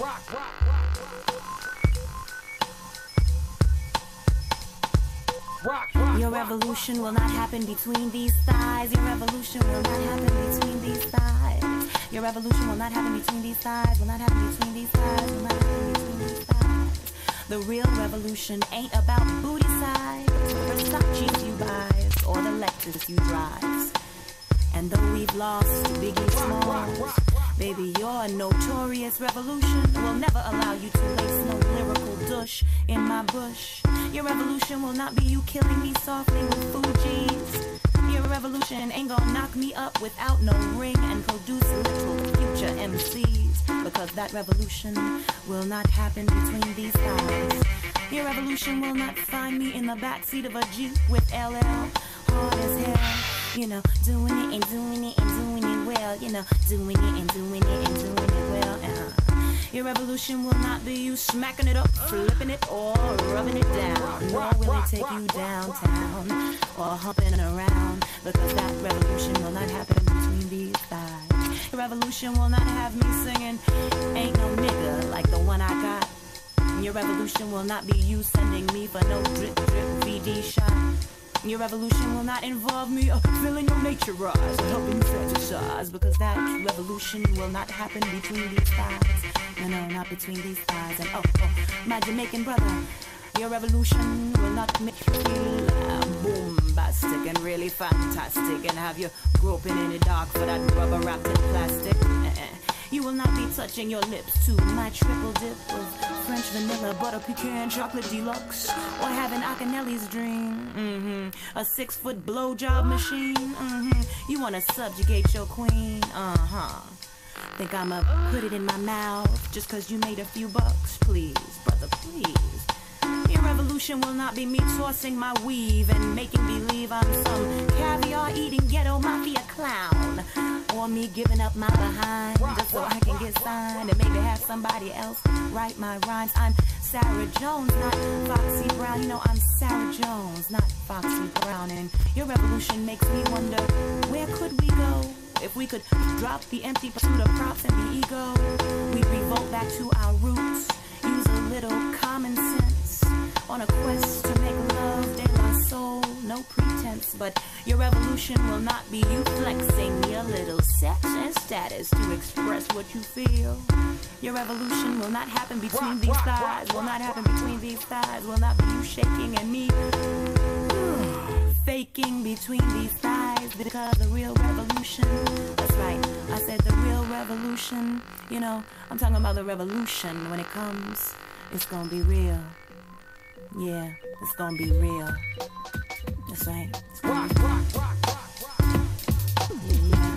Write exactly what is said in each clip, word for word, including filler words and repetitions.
rock, rock, rock, rock, rock. Your revolution will not happen between these thighs. Your revolution will not happen between these thighs. Your revolution will not happen between these thighs. Will not happen between these thighs. Will not happen between these thighs. The real revolution ain't about booty size, Versace's you buys, or the Lexus you drives. And though we've lost to Biggie Smalls, baby, your notorious revolution will never allow you to lace no lyrical douche in my bush. Your revolution will not be you killing me softly with Fugees. Your revolution ain't gonna knock me up without no ring and produce little future M Cs. Because that revolution will not happen between these thighs. Your revolution will not find me in the backseat of a Jeep with L L hard as hell. You know, doing it and doing it and doing it well. You know, doing it and doing it and doing it well. Uh-uh. Your revolution will not be you smacking it up, flipping it, or rubbing it down. Nor will it take you downtown or humping around, because that revolution will not happen between these thighs. Your revolution will not have me singing "Ain't No Nigga" like the one I got. Your revolution will not be you sending me for no drip drip V D shot. Your revolution will not involve me filling your nature rise or helping you fantasize, because that revolution will not happen between these thighs. No, no, not between these thighs. And oh, oh, my Jamaican brother, your revolution will not make you feel uh, bombastic and really fantastic and have you groping in the dark for that rubber wrapped in plastic. Uh-uh. You will not be touching your lips to my triple dip of French vanilla, butter pecan, chocolate deluxe, or having Akinele's dream. Mm-hmm. A six-foot blowjob machine. Mm-hmm. You want to subjugate your queen. Uh-huh. Think I'ma put it in my mouth just because you made a few bucks? Please, brother, please. Your revolution will not be me tossing my weave and making believe I'm some caviar-eating ghetto mafia clown, or me giving up my behind just so I can get signed and maybe have somebody else write my rhymes. I'm Sarah Jones, not Foxy Brown. You know, I'm Sarah Jones, not Foxy Brown. And your revolution makes me wonder, where could we go if we could drop the empty pursuit of props and the ego? We'd revolt back to our roots, use a little common sense on a quest to make love de la soul, no pretense. But your revolution will not be you flexing your little sex and status to express what you feel. Your revolution will not happen between these thighs, will not happen between these thighs, will not be you shaking and me faking between these thighs. Because the real revolution, that's right, I said the real revolution, you know, I'm talking about the revolution. When it comes, it's gonna be real. Yeah, it's gonna be real. That's right. It's gonna be real. Yeah.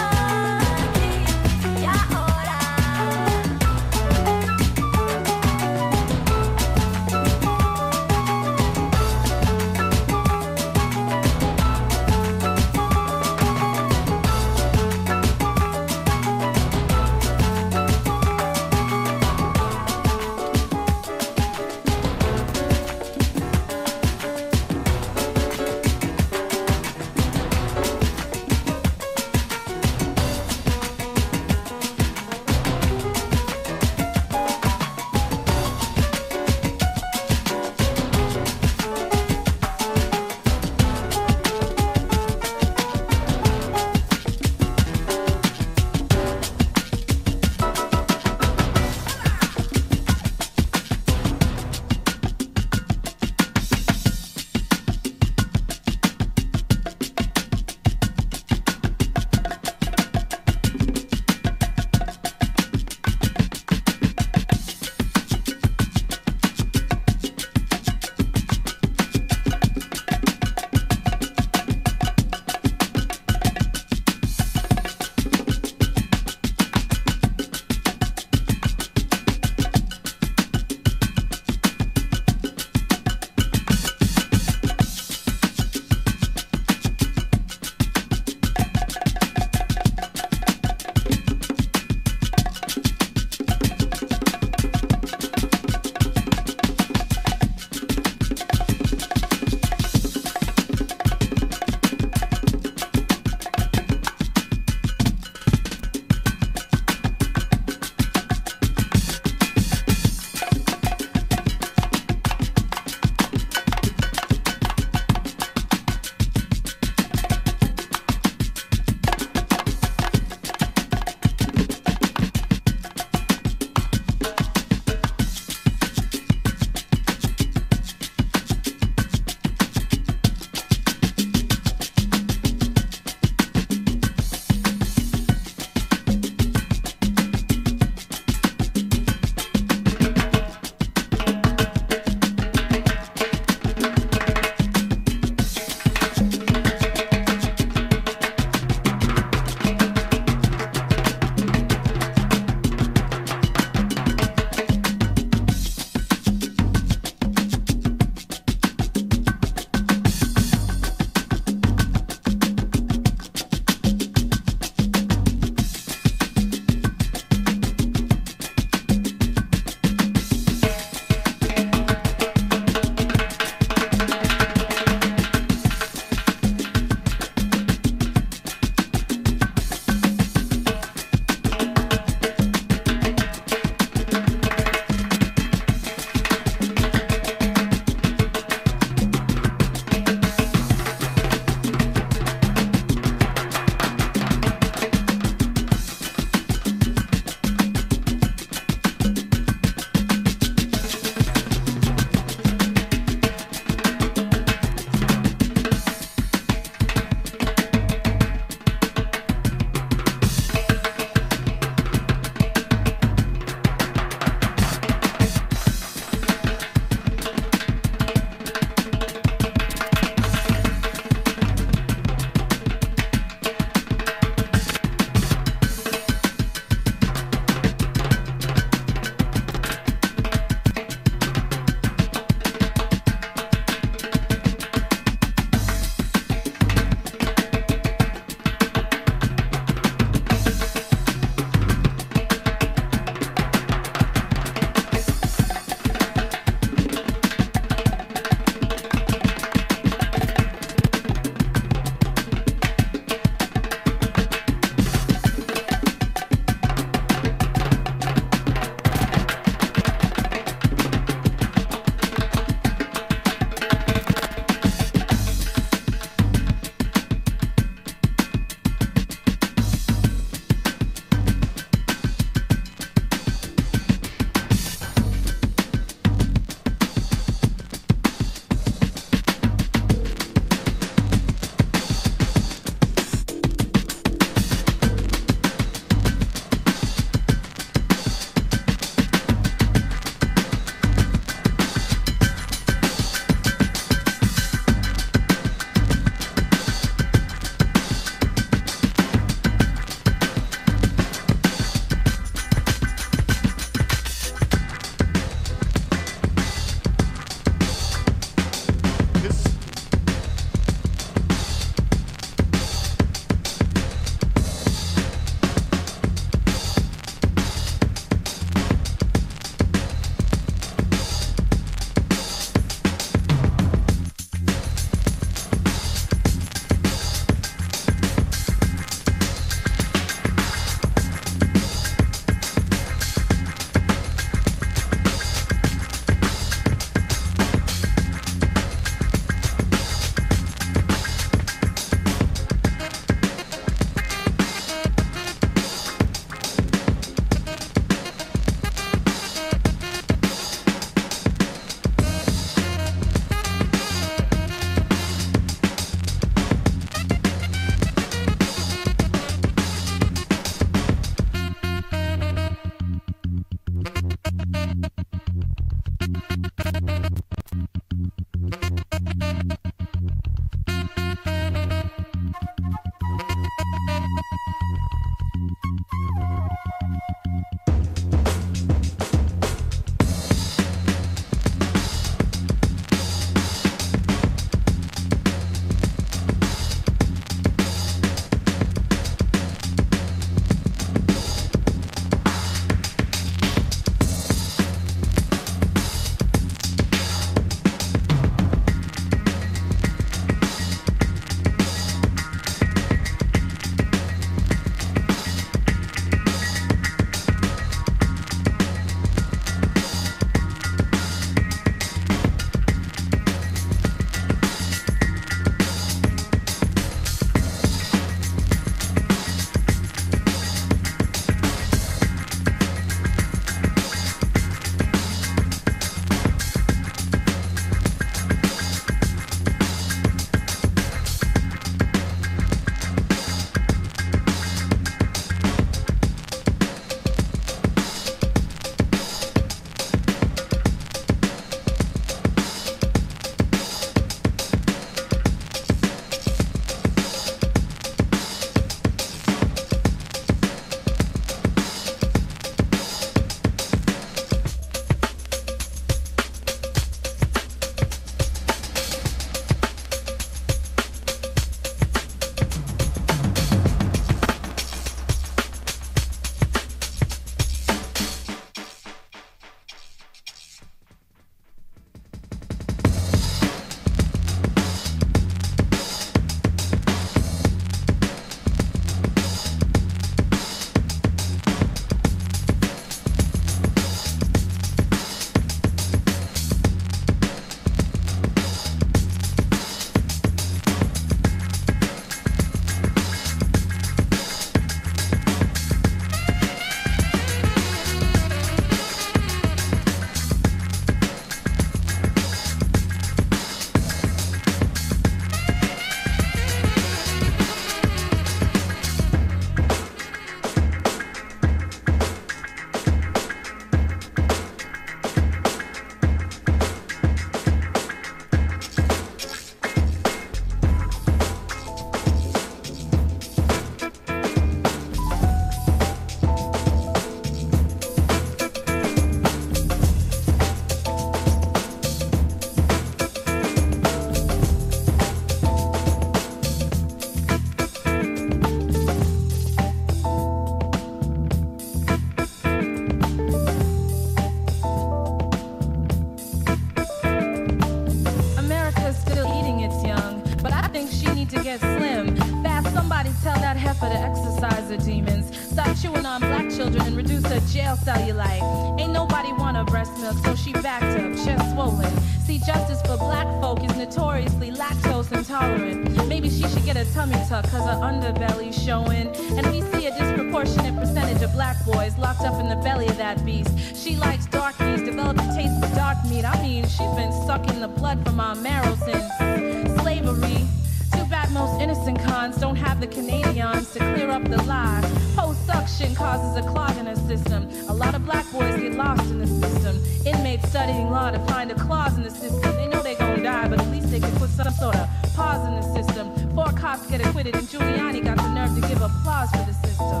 need to get slim. Fast, somebody tell that heifer to exercise her demons. Stop chewing on black children and reduce her jail cellulite. Ain't nobody want her breast milk, so she backed up, chest swollen. See, justice for black folk is notoriously lactose intolerant. Maybe she should get a tummy tuck, cause her underbelly's showing. And we see a disproportionate percentage of black boys locked up in the belly of that beast. She likes darkies, developed a taste for dark meat. I mean, she's been sucking the blood from our marrow since slavery. Too bad most innocent cons don't have the Canadians to clear up the lie. Post-suction causes a clog in her system. A lot of black boys get lost in the system. Inmates studying law to find a clause in the system. They know they gonna die, but at least they can put some sort of pause in the system. Four cops get acquitted, and Giuliani got the nerve to give applause for the system.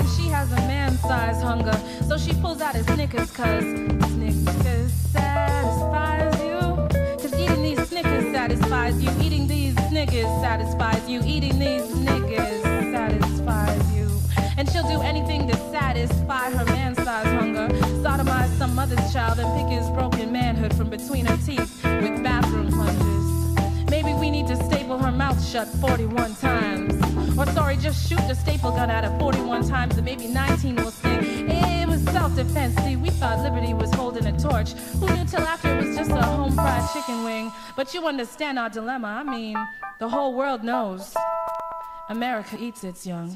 And she has a man-sized hunger, so she pulls out his Snickers, cause Snickers satisfies you. Snickers satisfies you, eating these Snickers satisfies you, eating these Snickers satisfies you. And she'll do anything to satisfy her man-sized hunger. Sodomize some mother's child and pick his broken manhood from between her teeth with bathroom plunges. Maybe we need to staple her mouth shut forty-one times. Or sorry, just shoot the staple gun at her forty-one times and maybe nineteen will sing. It was self-defense, see, we thought liberty was holding a torch. Who knew till after it was just a home-fried chicken wing? But you understand our dilemma, I mean, the whole world knows. America eats its young.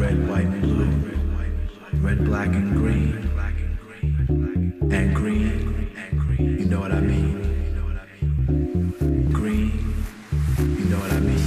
red, white, and blue, red, black, and green, and green, you know what I mean, green, you know what I mean.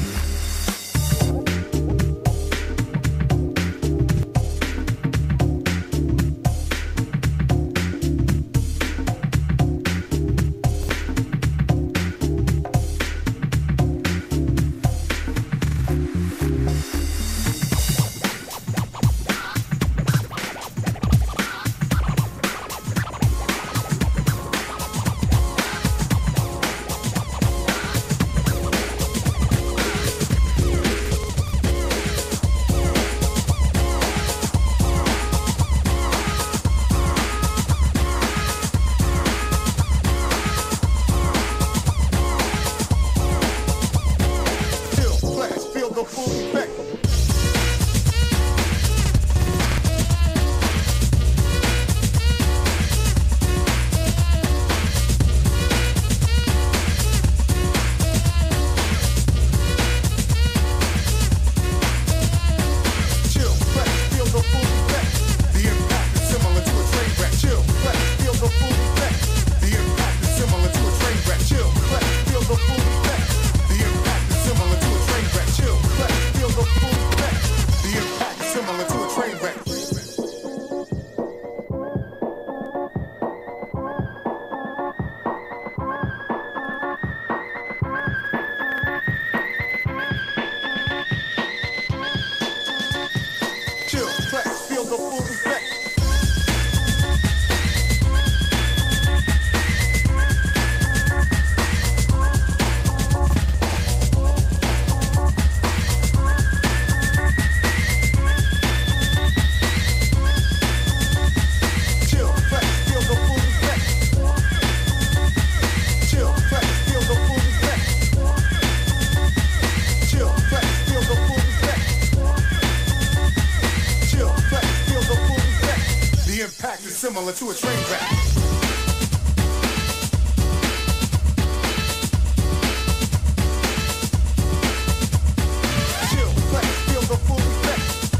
Similar to a train wreck.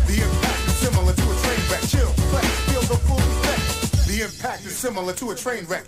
The impact is similar to a train wreck.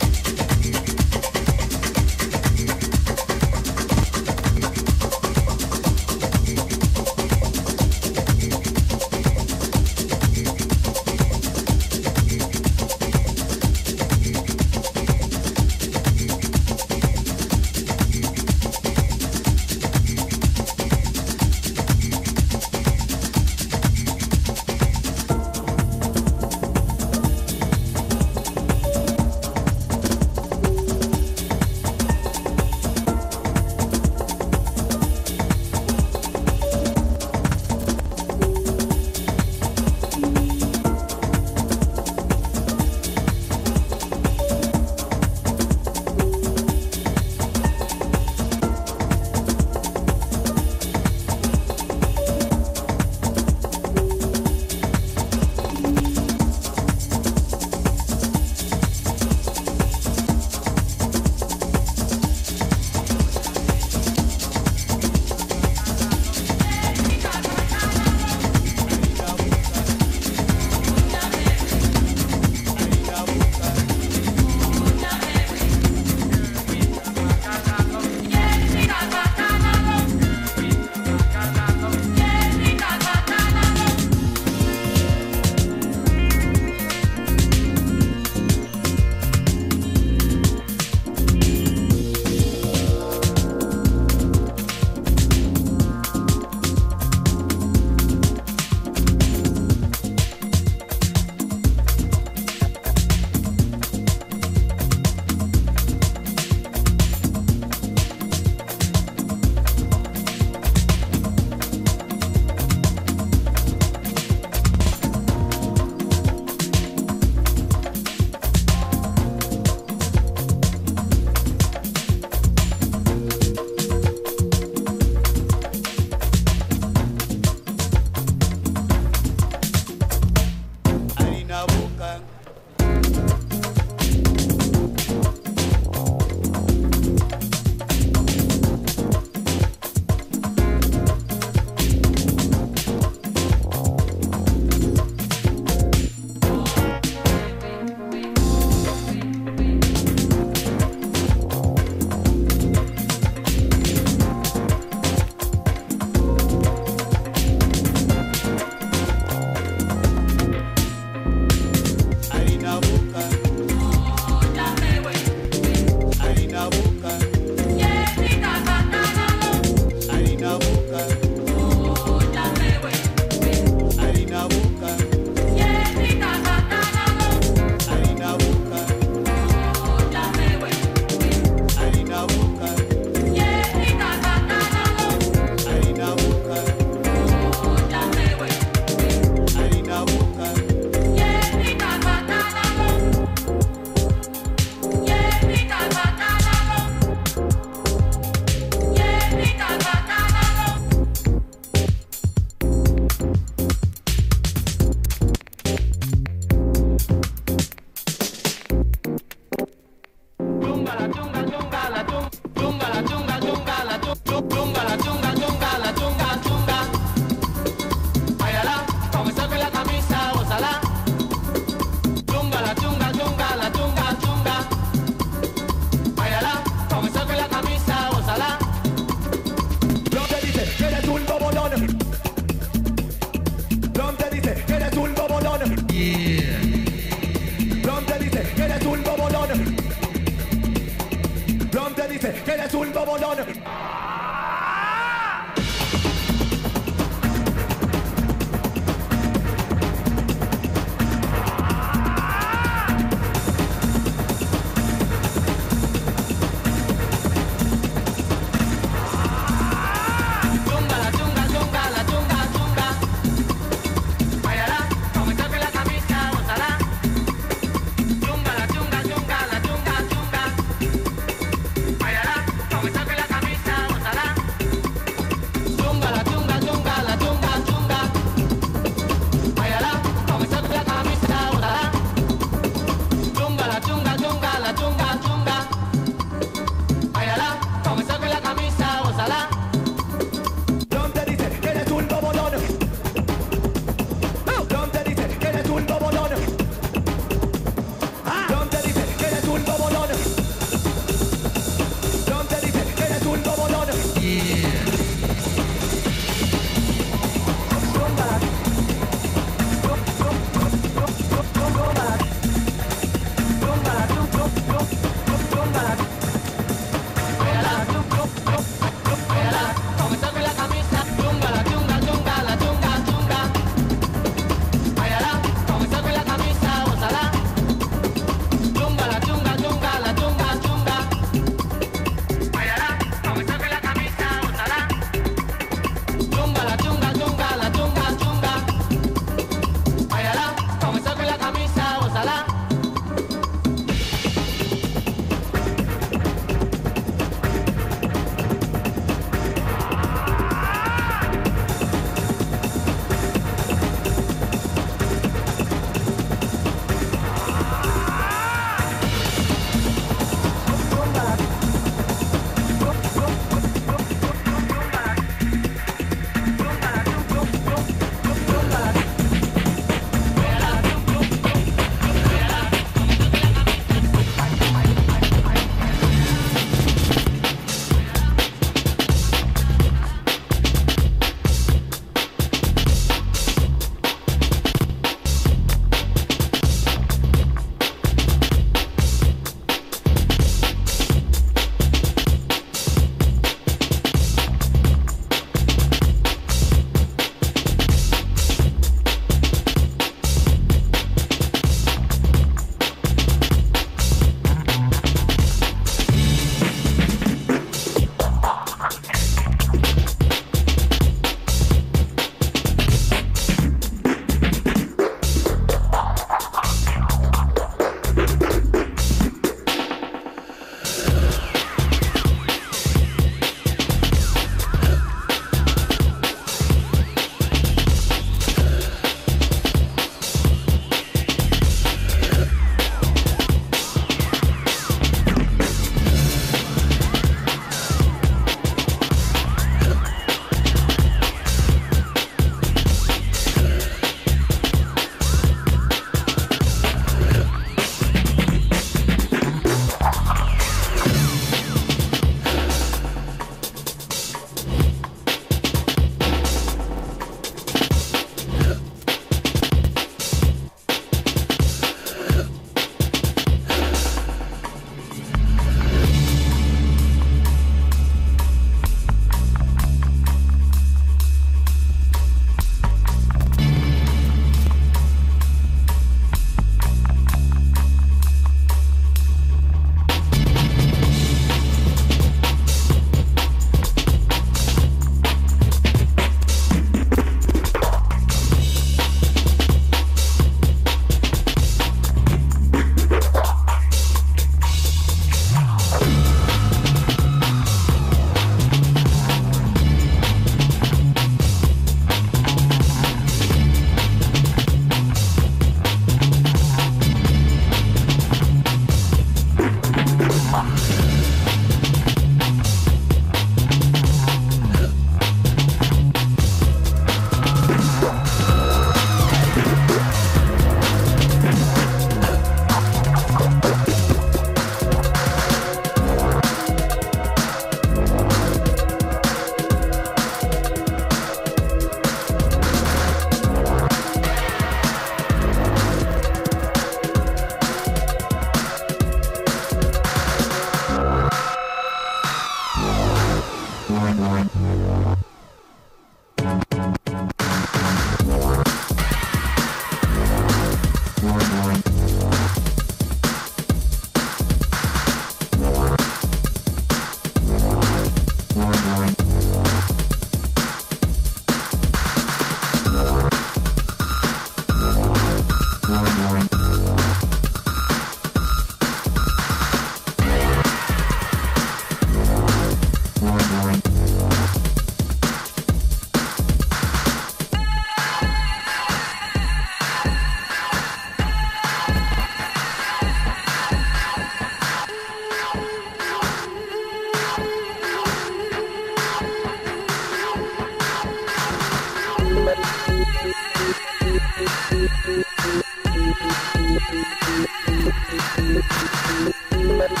We'll be right back.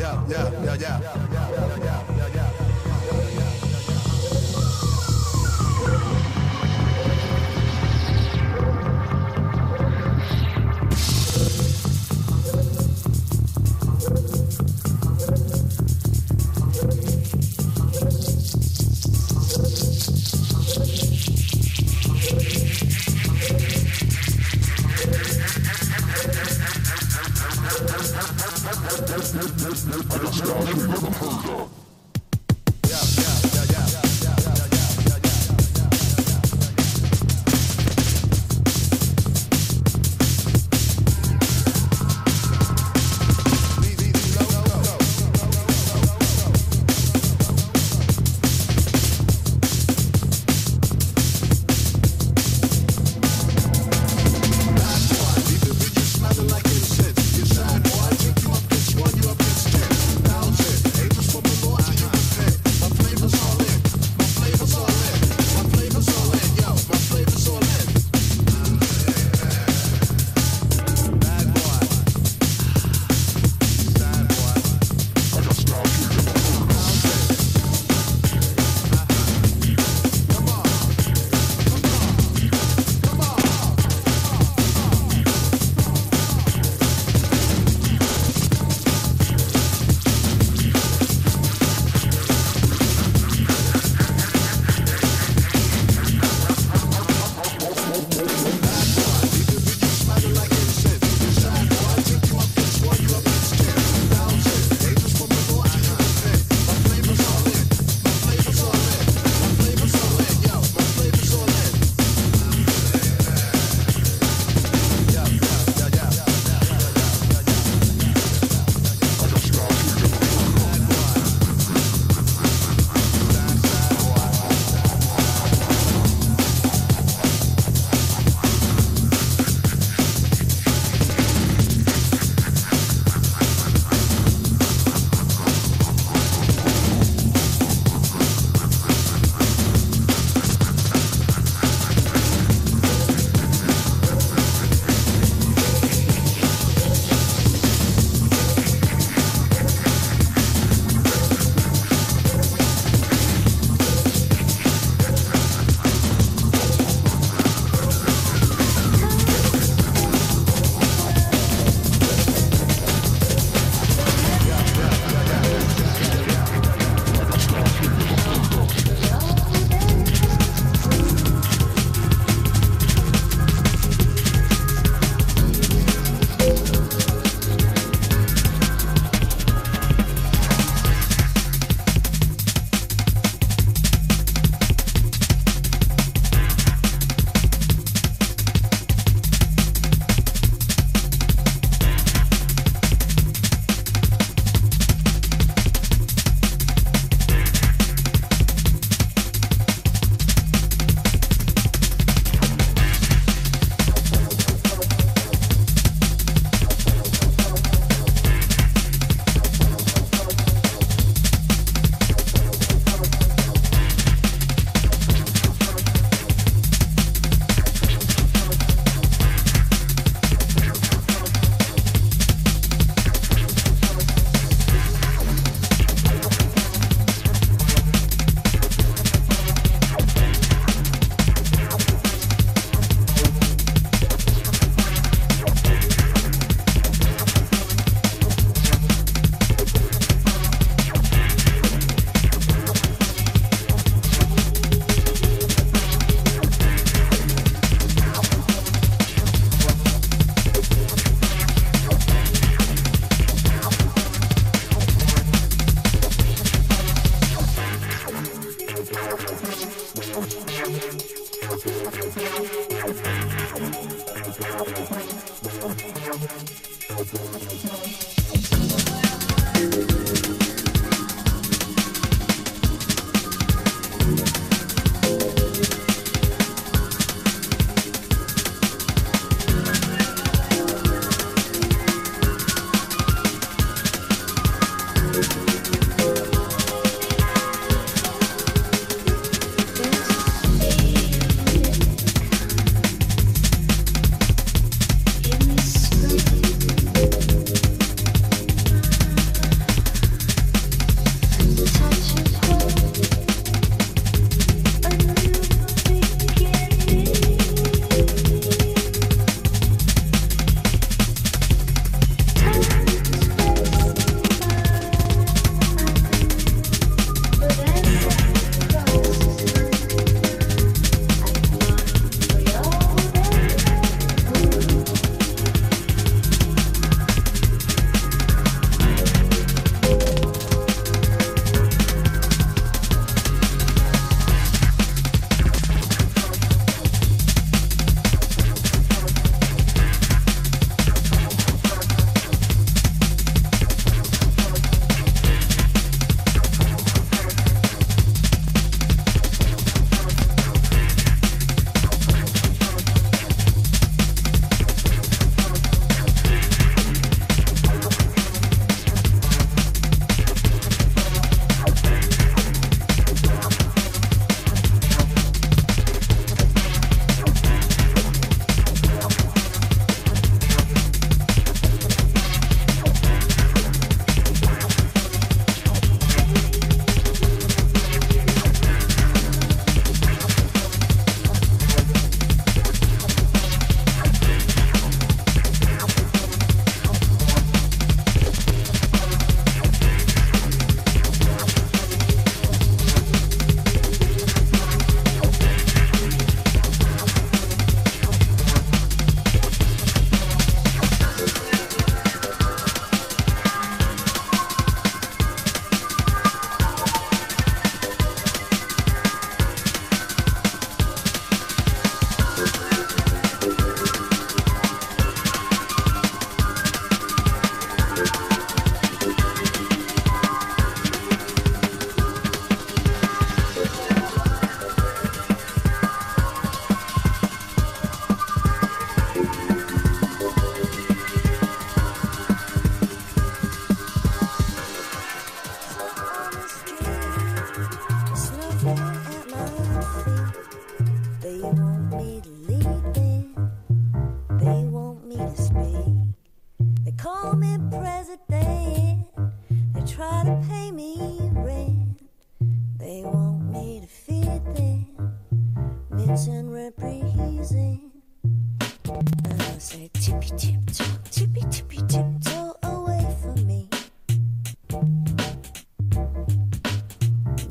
yeah, yeah, yeah, yeah, yeah, yeah, yeah, yeah, yeah. Like incense, you sad boy, I take you up, bitch, while you up, bitch, down. Bounce it, ain't just for below,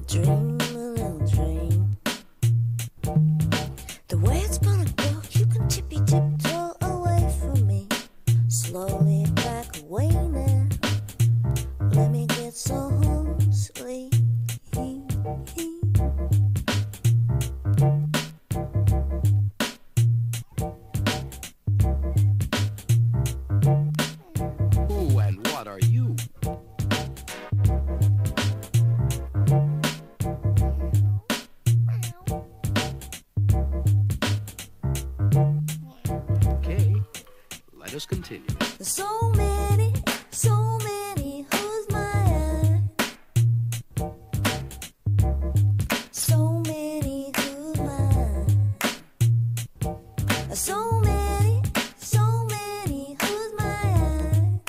Dream a little dream. The way it's gonna go, you can tippy tiptoe away from me. Slowly back away now. Let me get so homesick. Who and what are you? Okay, let us continue. So many, so many, who's my eye? So many, who's my eye? So many, so many, who's my eye?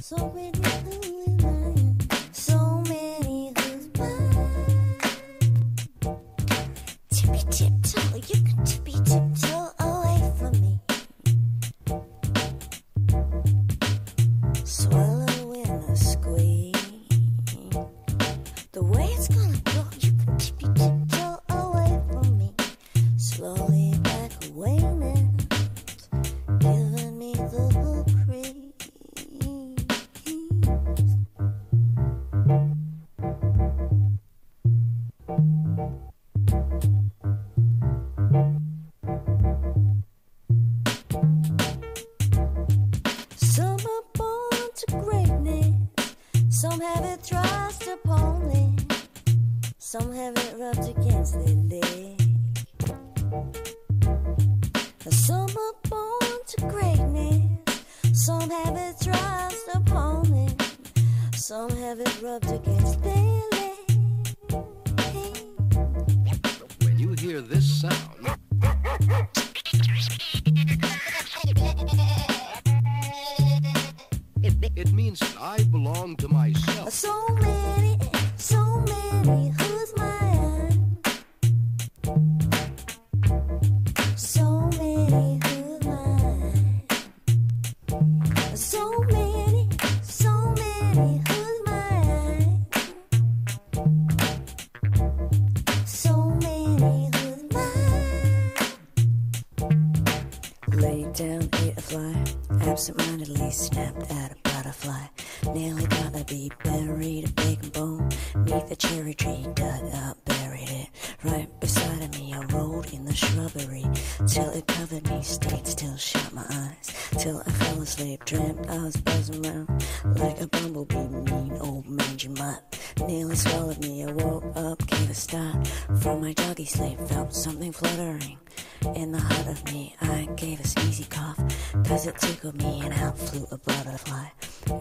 So many, who's my eye? So many, who's my eye? Tippy tiptoe, you can tippy tiptoe away from me. Swallow in a squeeze. The way it's gonna go, you can tippy tiptoe away from me. Slowly back away now, giving me the whole crease. Some are born to greatness, some have it thrust upon them, some have it rubbed against their leg. Some are born to greatness, some have it thrust upon them, some have it rubbed against their leg. When you hear this sound, it, it means that I belong to myself. So many, so many, who's mine? So many, who's mine? So many, so many, who's mine? So many, who's mine? Laid down, ate a fly, absent-mindedly snapped at a butterfly. Nearly got the bee, buried a big bone, neath a cherry tree, dug up, buried it. Right beside of me, I rolled in the shrubbery, till it covered me, stayed still, shut my eyes, till I fell asleep, dreamt I was buzzing round, like a bumblebee, mean old mangy mutt. Nearly swallowed me, I woke up, gave a start, from my doggy sleep, felt something fluttering in the heart of me. I gave a sneezy cough, cause it tickled me, and out flew a butterfly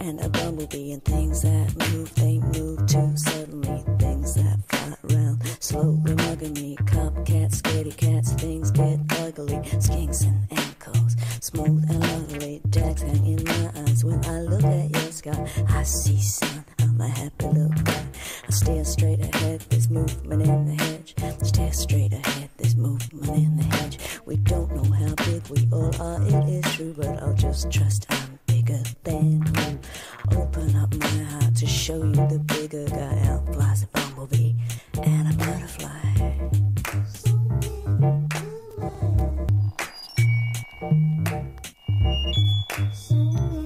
and a bumblebee, and things that move, they move too suddenly. Things that fly around, slowly mugging me. Copcats, scaredy cats, things get ugly. Skinks and ankles, smooth and lovely. Jacks hang in my eyes. When I look at your sky, I see sun, I'm a happy little guy. I stare straight ahead, there's movement in the hedge. Stare straight ahead, there's movement in the hedge. We don't know how big we all are, it is true, but I'll just trust I'm bigger than you. Open up my heart to show you the bigger guy. Out flies a bumblebee and a butterfly. So many.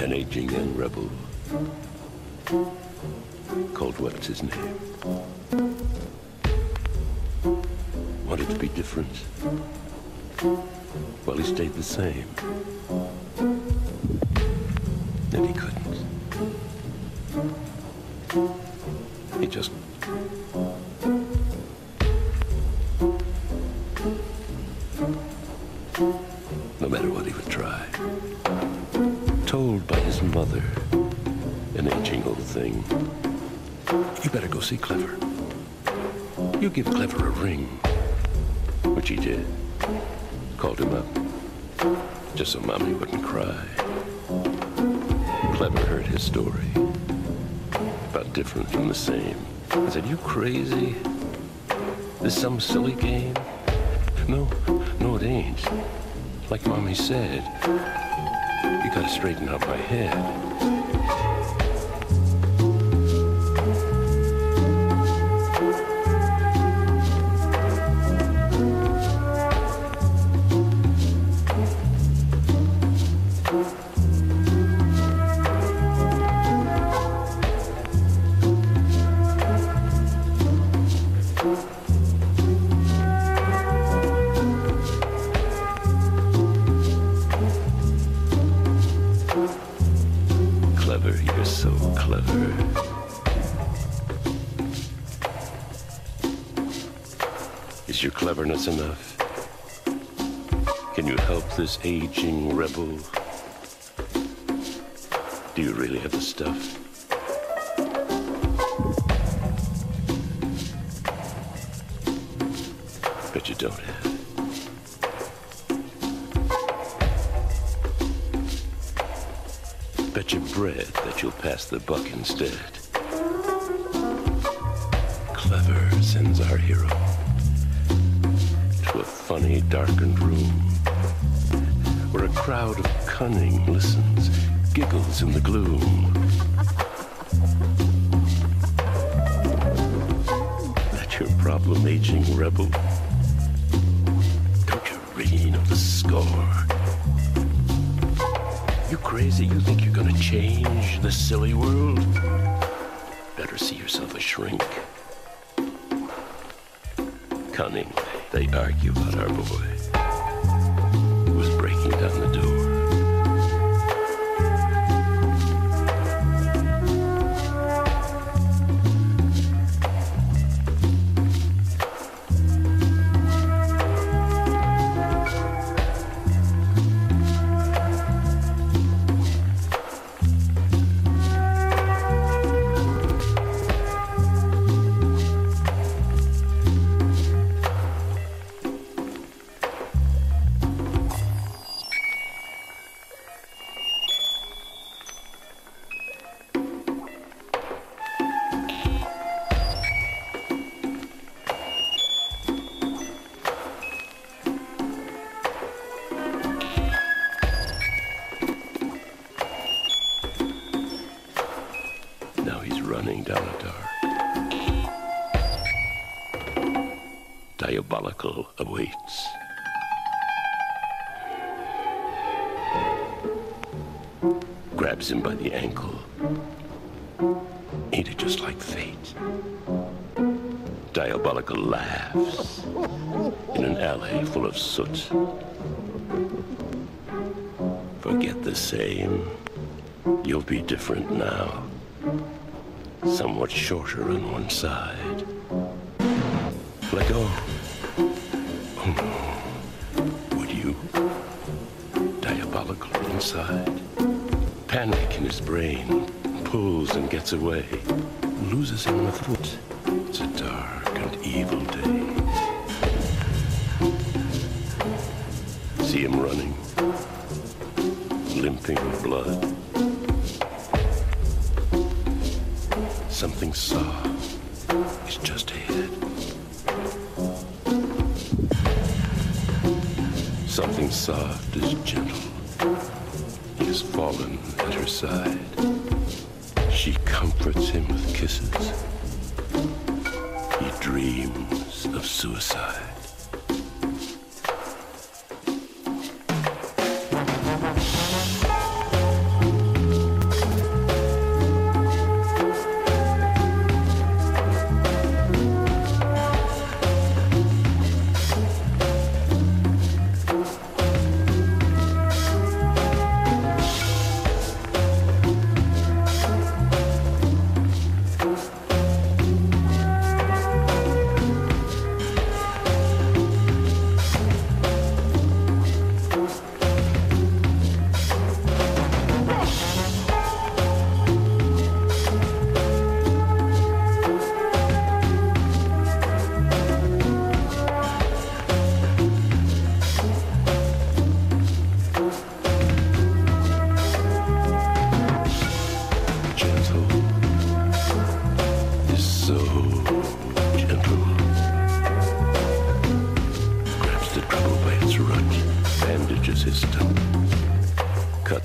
An aging young rebel of what's his name. Wanted to be different. Well, he stayed the same. And he couldn't. He just... No matter what he would try. Told by his mother, an aging old thing, you better go see Clever. You give Clever a ring. Which he did. Called him up, just so Mommy wouldn't cry. Clever heard his story, about different from the same. I said, you crazy? This some silly game? No, no it ain't. Like Mommy said, you gotta straighten out my head. Cleverness enough? Can you help this aging rebel? Do you really have the stuff? But you don't have it. Bet your bread that you'll pass the buck instead. Clever sends our hero. Funny, darkened room, where a crowd of cunning listens, giggles in the gloom. That's your problem, aging rebel. Don't you really know the score? You crazy? You think you're gonna change the silly world? Better see yourself a shrink. Cunning. They argue about our boy, who was breaking down the awaits. Grabs him by the ankle. Ain't it just like fate? Diabolical laughs in an alley full of soot. Forget the same. You'll be different now. Somewhat shorter on one side. Let go. Inside. Panic in his brain, pulls and gets away, loses him a foot. It's a dark and evil day. See him running, limping with blood. Something soft is just ahead. Something soft is gentle. Has fallen at her side. She comforts him with kisses. He dreams of suicide.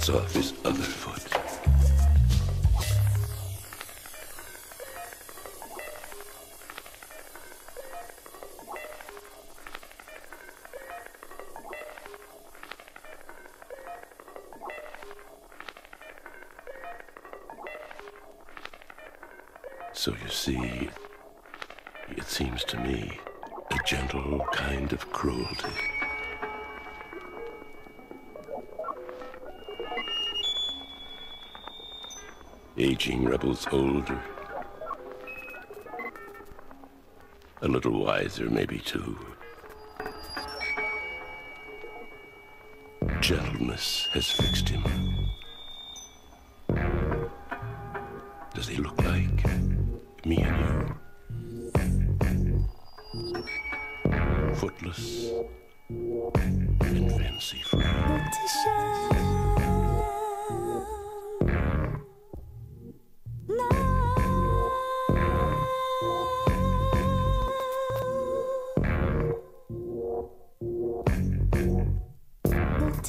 cuts off his other foot. So you see, it seems to me a gentle kind of cruelty. Aging rebels older. A little wiser, maybe, too. Gentleness has fixed him. Does he look like me and you? Footless and fancy-free.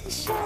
Show.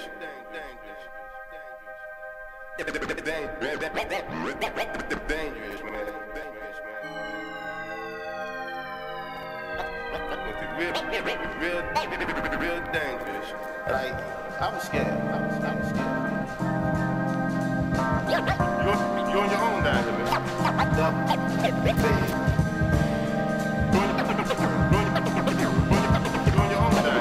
dangerous, dangerous, dangerous, dangerous, man. Real, real, real dangerous. Like, I was scared. I was, I was scared. You're, you're on your own down here, man. You're on your own down here.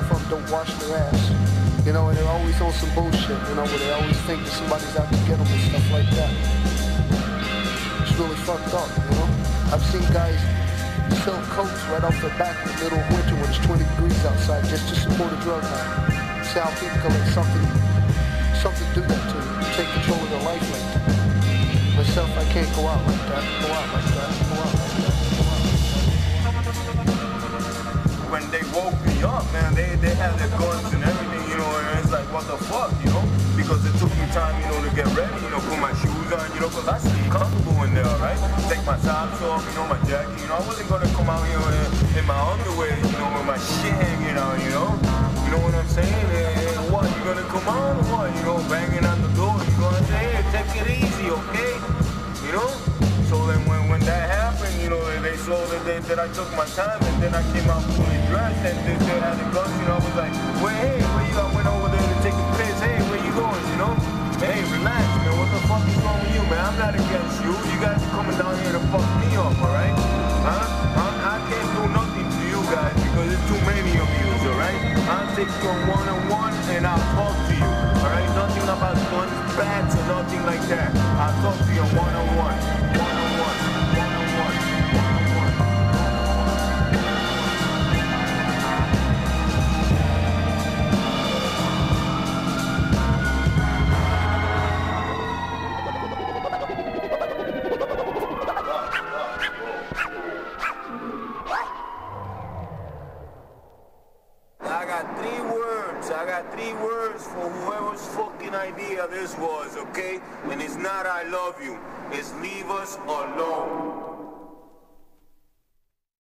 Afro don't wash their ass, you know, and they're always on some bullshit, you know, where they always think that somebody's out to get them and stuff like that. It's really fucked up, you know. I've seen guys sell coats right off their back in the middle of winter when it's twenty degrees outside just to support a drug line. See how people can let something, something do that to you, take control of their life like that. Myself, I can't go out like that, go out like that, go out like that. When they woke me up, man, they, they had their guns and everything, you know, and it's like, what the fuck, you know? Because it took me time, you know, to get ready, you know, put my shoes on, you know, because I stayed comfortable in there, right? Take my socks off, you know, my jacket, you know, I wasn't going to come out here in, in my underwear, you know, with my shit hanging out, you know? You know what I'm saying? And, and what, you going to come out or what? You know, banging on the door, you know what I'm saying? Take it easy, okay? You know? So then when, when that happened, you know, they saw that, they, that I took my time and then I came out fully dressed and they, they had the guns, you know, I was like, well, hey, where you, I went over there to take a piss, hey, where you going, you know? Hey, relax, man, what the fuck is wrong with you, man? I'm not against you, you guys are coming down here to fuck me up, alright? Huh? I'm, I can't do nothing to you guys because there's too many of you, alright? I'll take your one-on-one and I'll talk to you, alright? Nothing about guns, bats, or nothing like that. I'll talk to you one-on-one. Idea this was, okay? And it's not I love you, it's leave us alone.